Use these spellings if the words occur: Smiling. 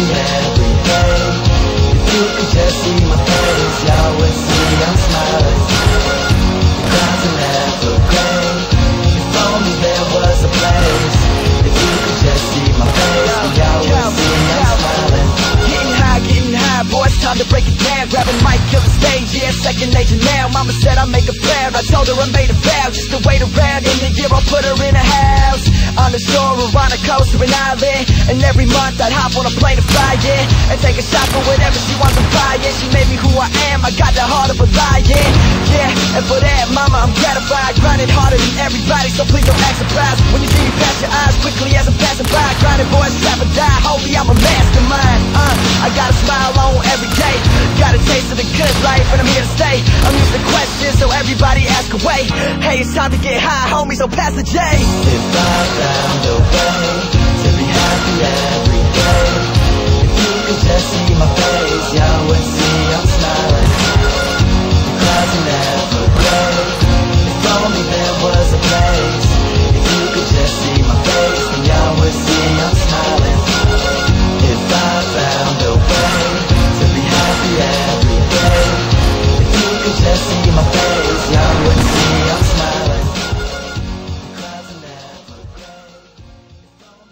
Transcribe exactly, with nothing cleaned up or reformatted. happy every day. If you could just see my face, y'all would see I'm smiling. The clouds are never gray. If only there was a place. If you could just see my face, y'all would see I'm smiling. Getting high, getting high, boy, it's time to break it down. Grabbing mic, killing stage, yeah, second nature now. Mama said I make a prayer, I told her I made a vow. Just to wait around, in the year I'll put her in a house. On the shore or on a coast or an island. And every month I'd hop on a plane to fly, yeah, and take a shot for whatever she wants to buy, yeah. She made me who I am, I got the heart of a lion, yeah, yeah. And for that, mama, I'm gratified. Grinding harder than everybody, so please don't act surprised when you see me past your eyes quickly as I'm passing by. Grinding boys, trap or die, holy, I'm a mastermind. uh, I got a smile on every day. Got a taste of the good life and I'm here to stay. I'm used to questions, so everybody ask away. Hey, it's time to get high, homie, so pass the J. If I found a